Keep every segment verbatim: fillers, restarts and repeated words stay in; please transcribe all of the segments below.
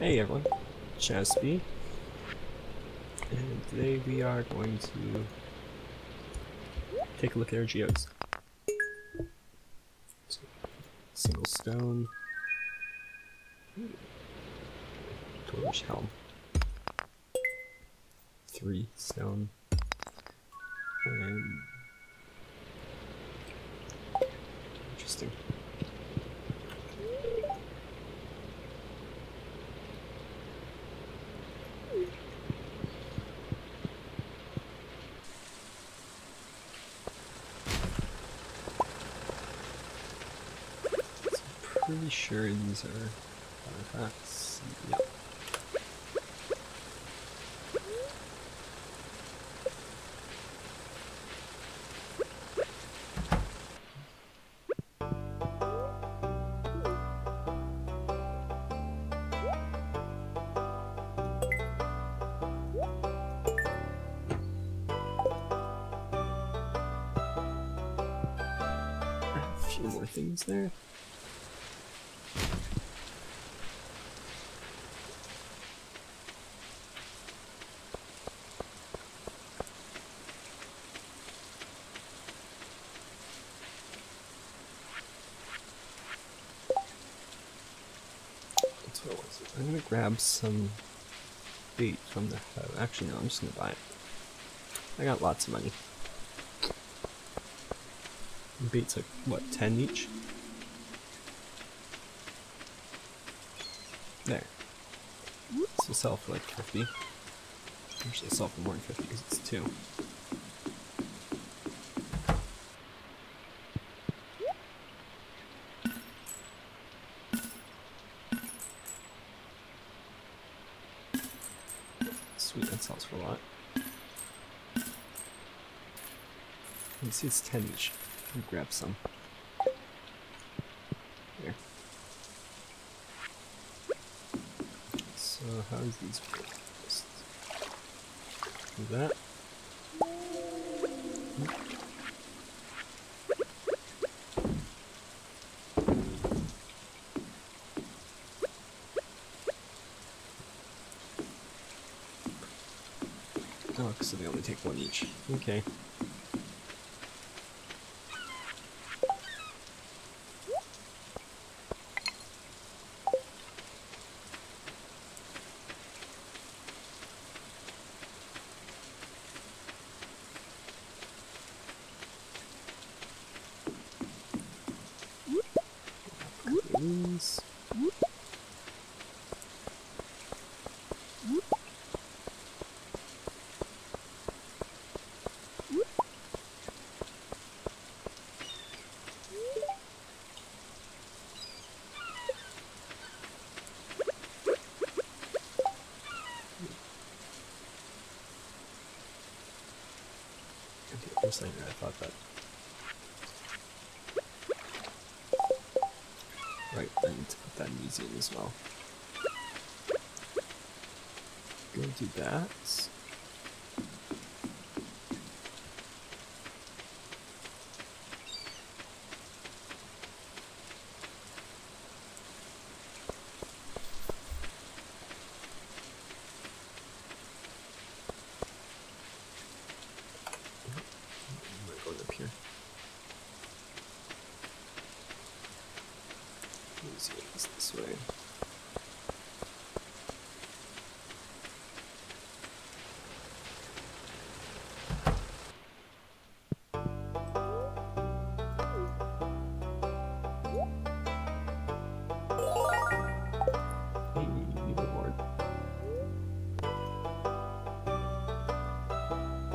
Hey everyone, ChazBee, and today we are going to take a look at our geodes. So, single stone, torch helm, three stone, and interesting. Pretty sure these are artifacts. Yep. A few more things there. I'm gonna grab some bait from the hub. Actually, no, I'm just gonna buy it. I got lots of money. Bait's like, what, ten each? There. This will sell for like fifty. Actually, it'll sell for more than fifty because it's two. Sweet, that sells for a lot. You see it's ten each. I'll grab some. There. So how is these work? Just do that. Oh, so they only take one each. Okay. These. I thought that. Right, I need to put that in the museum as well. Go do that. This way.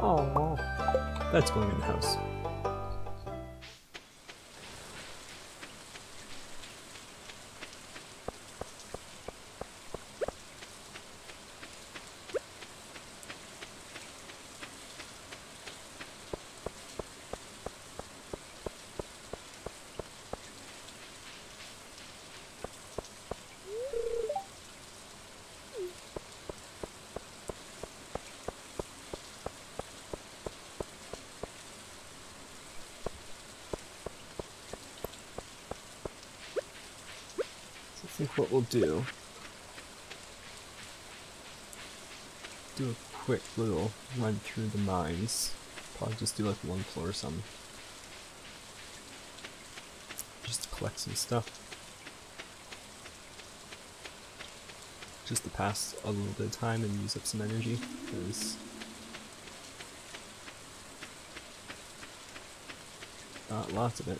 Oh, that's going in the house. I think what we'll do do a quick little run through the mines. Probably just do like one floor or something. Just to collect some stuff. Just to pass a little bit of time and use up some energy, because not lots of it.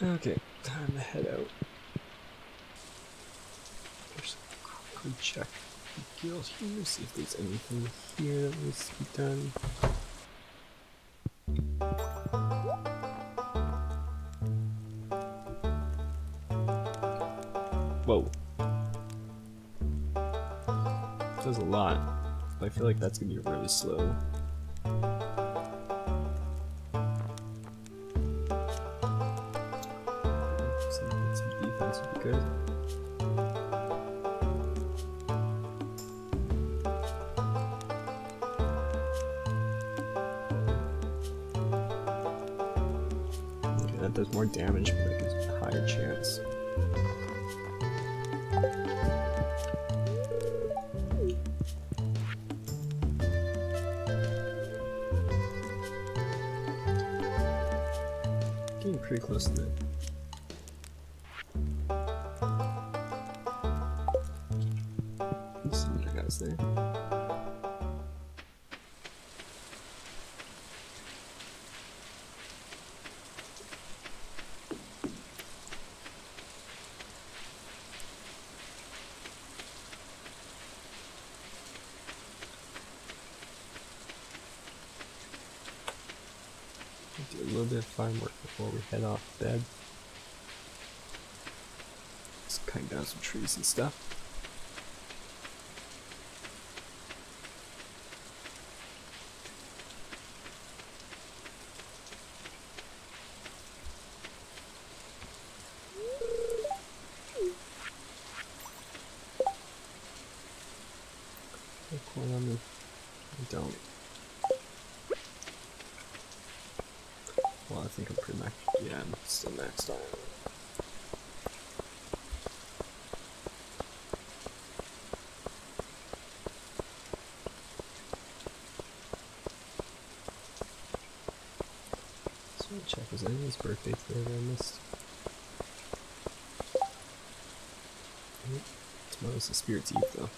Okay, time to head out. Just quickly check the guild here, see if there's anything here that needs to be done. Whoa. That does a lot, but I feel like that's gonna be really slow. Does more damage, but it gives it a higher chance. Getting pretty close to that. Let's see what I got there. do a little bit of farm work before we head off to bed. Just cutting down some trees and stuff. Was there anyone's birthday today that I missed? Tomorrow's the Spirit's Eve though.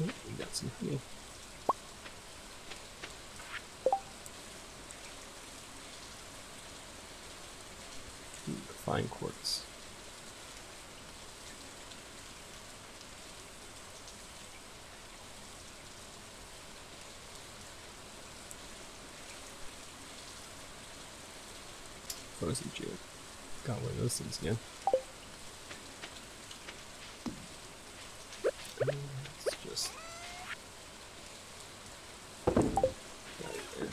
Oh, we got some honey. Fine quartz. Frozen jewel. Got one of those things again. It's just got it there.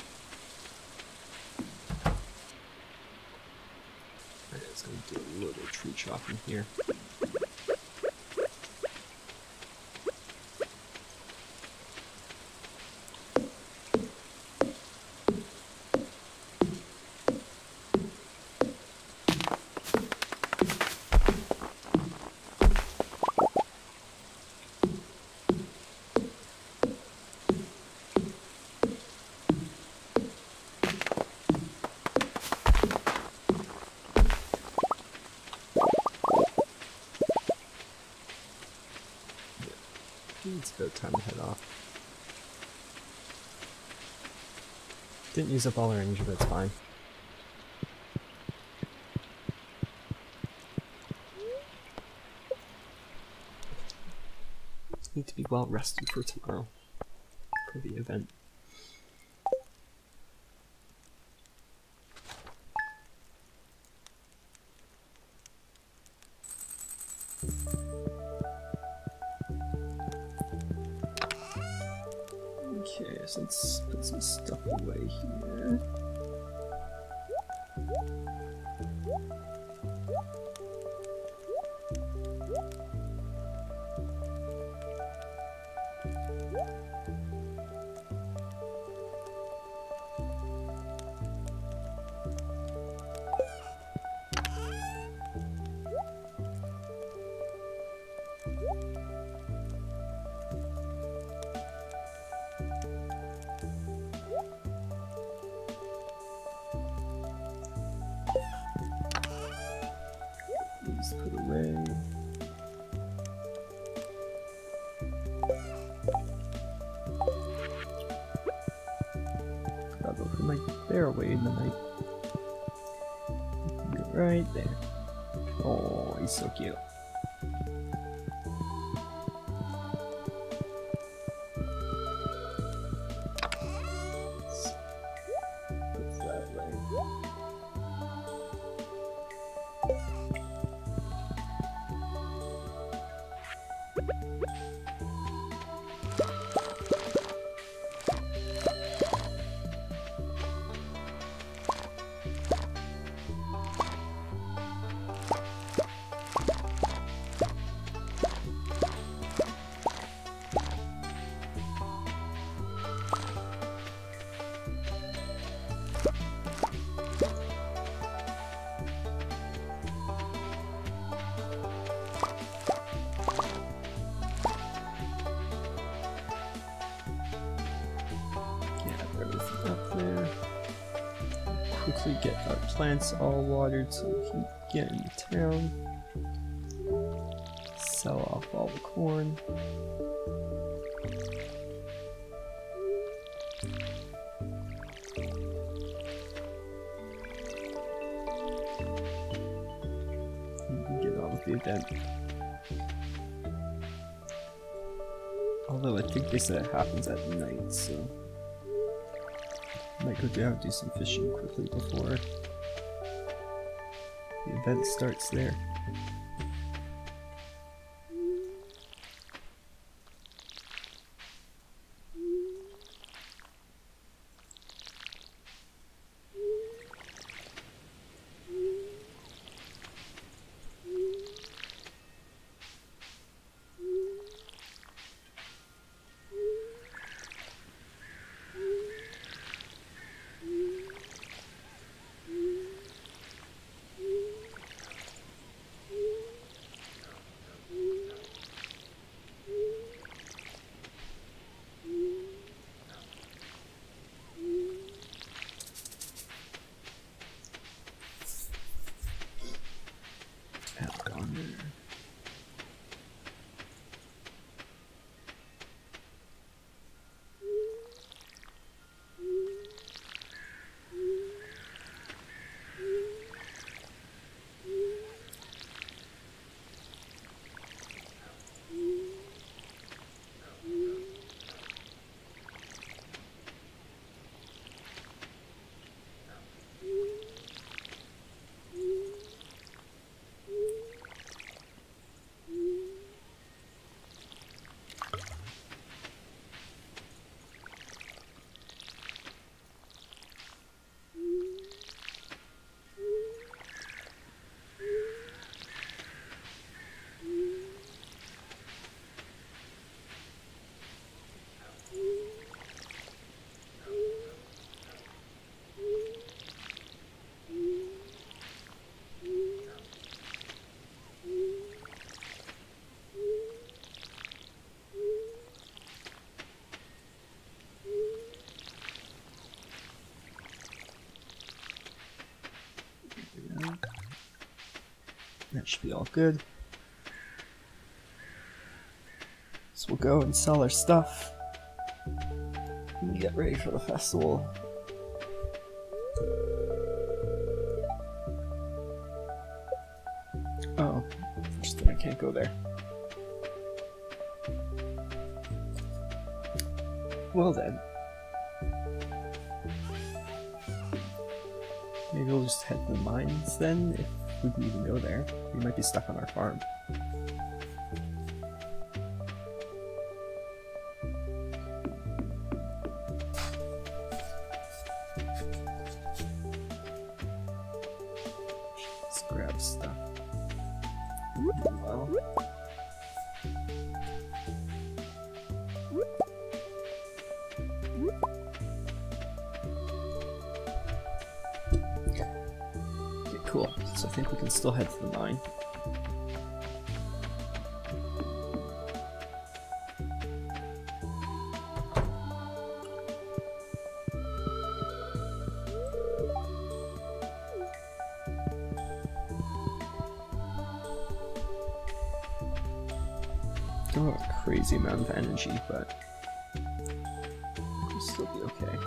It's going to do a little tree chopping here. It's about time to head off. Didn't use up all our energy, but it's fine. Need to be well rested for tomorrow, for the event. Let's put some stuff away here. Put away. I'll go from like there away in the night. Right there. Oh, he's so cute. Quickly get our plants all watered so we can get into town. Sell off all the corn. with them. Although I think they said it happens at night, so might go down and do some fishing quickly before the event starts there. That should be all good. So we'll go and sell our stuff and get ready for the festival. Oh, interesting, I can't go there. Well then. Maybe we'll just head to the mines then, if we can even go there. We might be stuck on our farm. Let's grab stuff. Well. Cool, so I think we can still head to the mine. Don't have a crazy amount of energy, but we'll still be okay.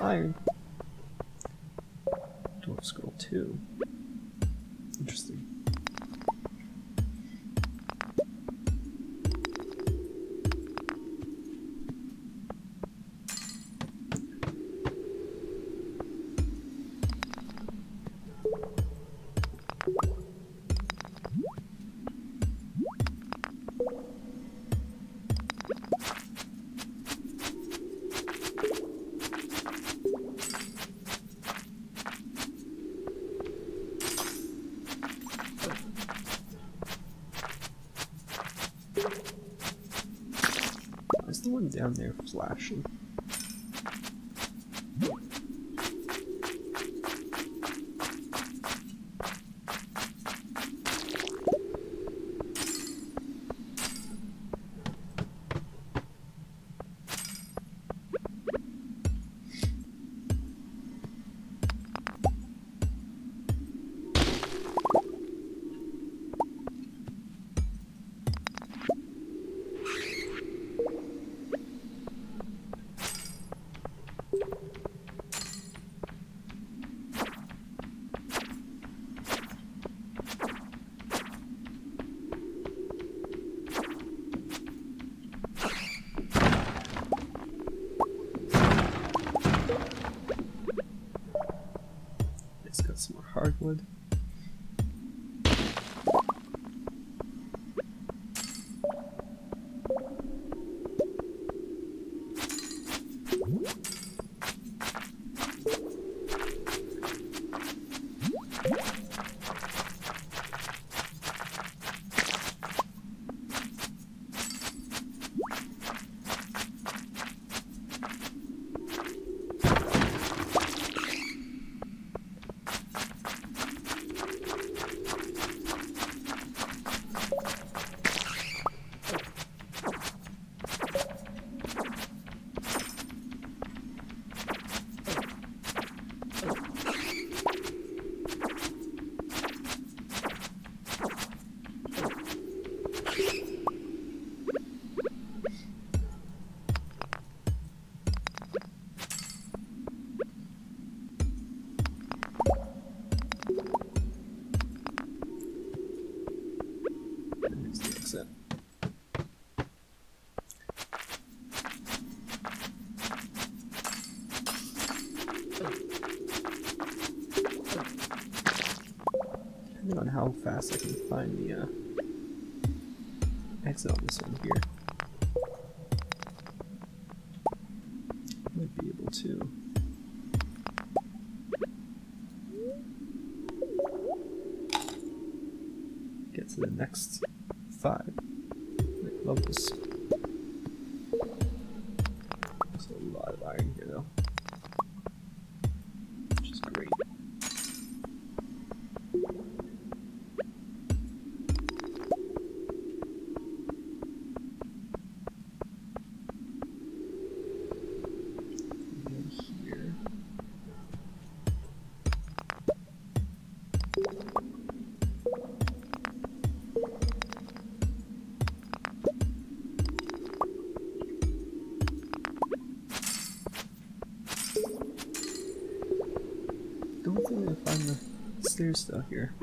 Iron. Dwarf scroll two. Interesting. the one down there flashing? Darkwood. Depending on how fast I can find the uh, exit on this one here, I might be able to. Get to the next five levels. There's a lot of iron here though. Stairs though here.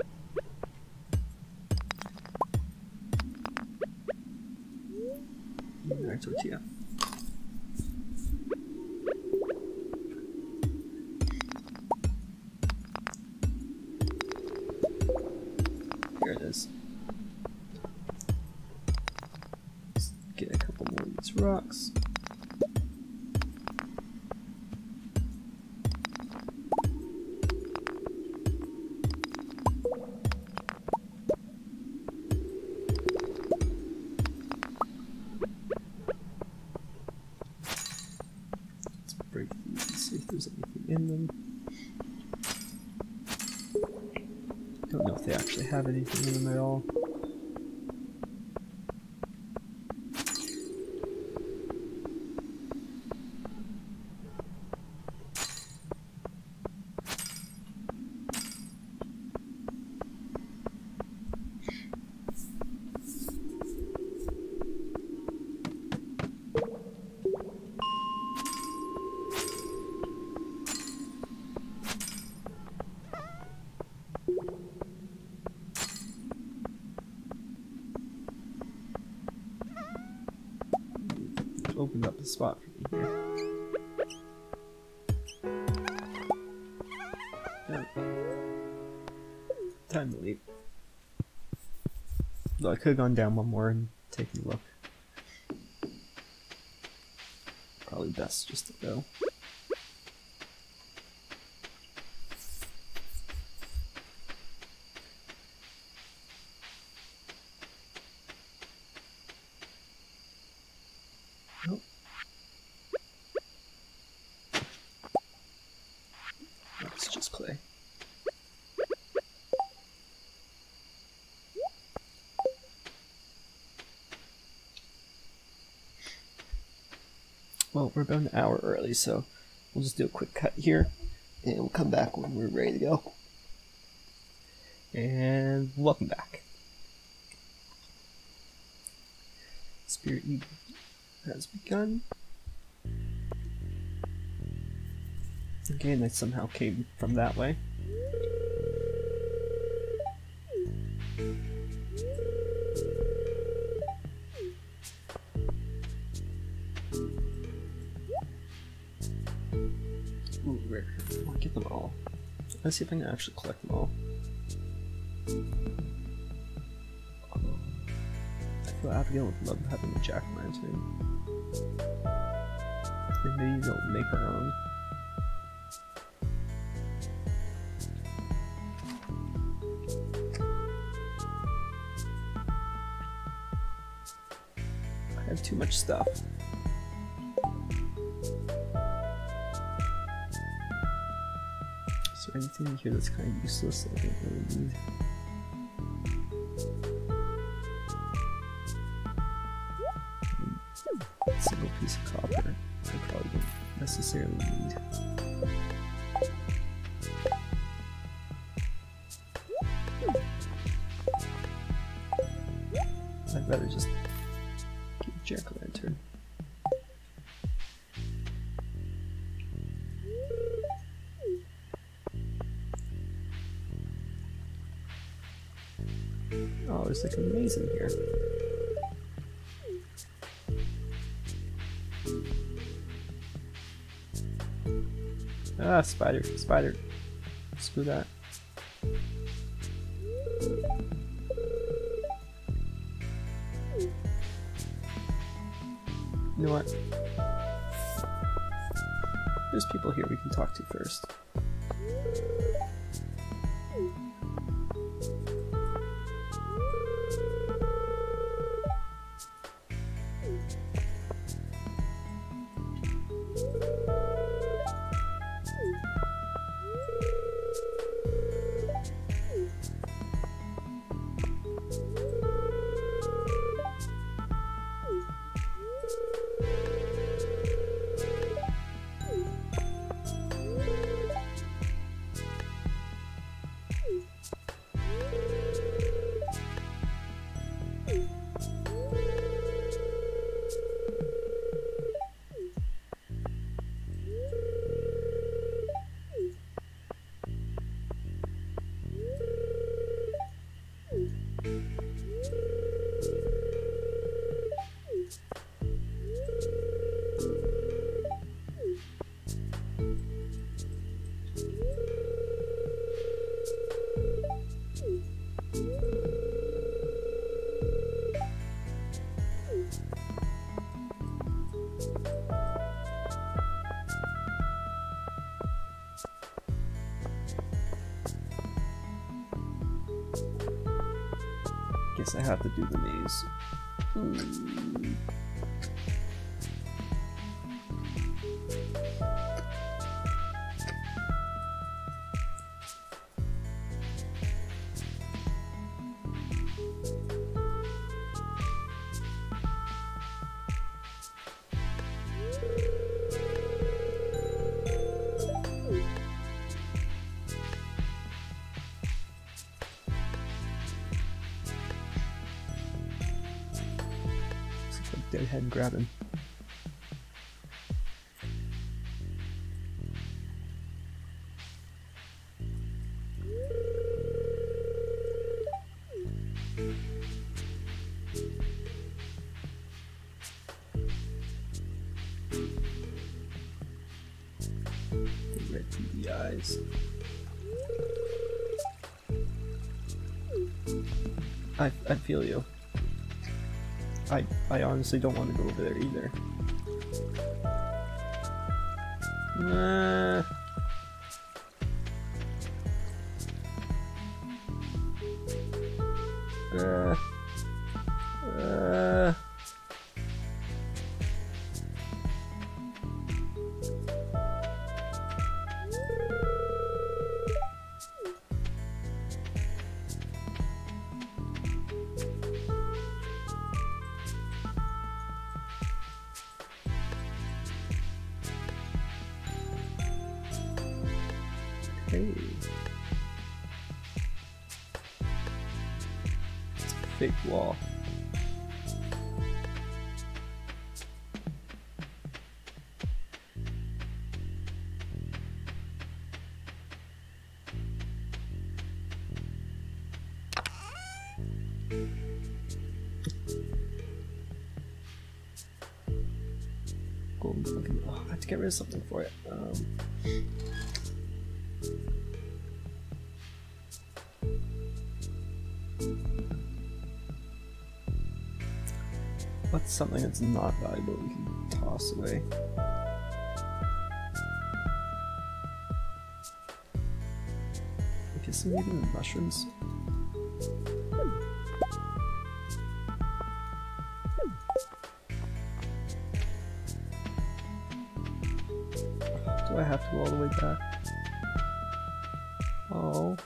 Another tortilla. Here it is. Let's get a couple more of these rocks. Have anything in them at all. Opened up the spot for me here. Yeah. Time to leave. Though I could have gone down one more and taken a look. Probably best just to go. Nope. Well, we're about an hour early, so we'll just do a quick cut here, and we'll come back when we're ready to go. And welcome back. Spirit Eve has begun. Again, I somehow came from that way. Ooh, rare. I want to get them all. Let's see if I can actually collect them all. Um, I feel Abigail would love having a jack-o'-lantern. And maybe we'll make our own. I have too much stuff. Is there anything here that's kind of useless that I don't really need? A single piece of copper I probably don't necessarily need. I'd rather just get a jack-o'-lantern. Oh, there's like a maze in here. Ah, spider, spider. Screw that. You know what? There's people here we can talk to first. Guess I have to do the maze. Hmm. Go ahead and grab him. They read through the eyes. I I feel you. I, I honestly don't want to go over there either. Nah. Uh, uh. Hey. Thick wall. Oh, I have to get rid of something for it. Um, what's something that's not valuable we can toss away? I guess I'm eating mushrooms. All the way back. Oh,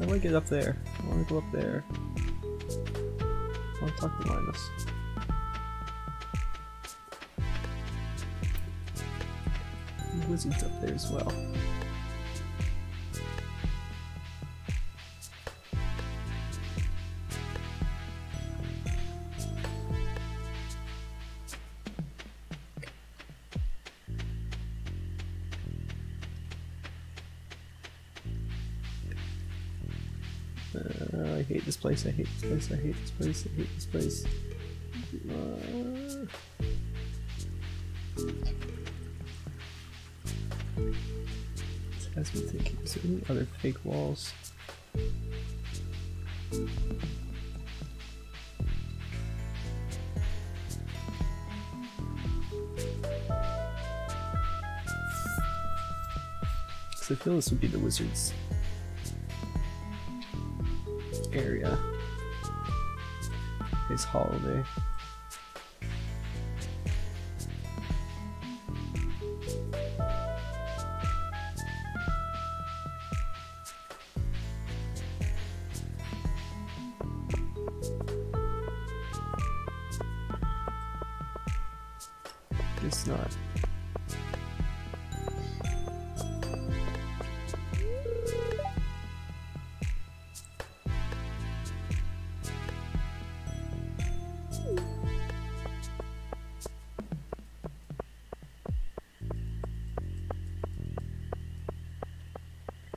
I want to get up there. I want to go up there. I want to talk to Linus. The wizard's up there as well. I hate this place, I hate this place, I hate this place, I hate this place. Uh, has me thinking, is there any other fake walls? Because I feel this would be the wizard's area. His holiday. It's not.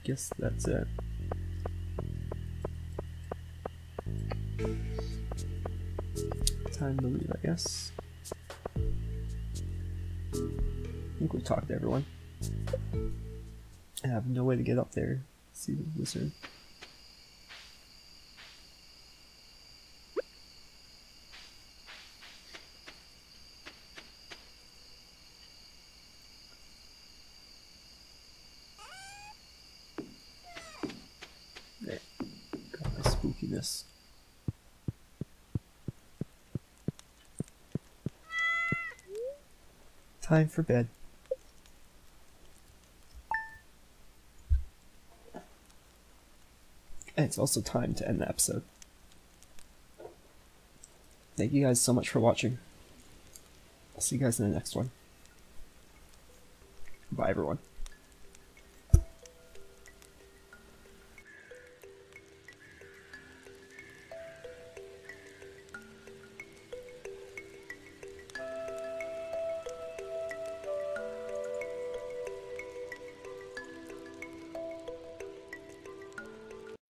Guess that's it. Time to leave, I guess. I think we talked to everyone. I have no way to get up there. See the wizard. Spookiness. Time for bed. And it's also time to end the episode. Thank you guys so much for watching. I'll see you guys in the next one. Bye everyone.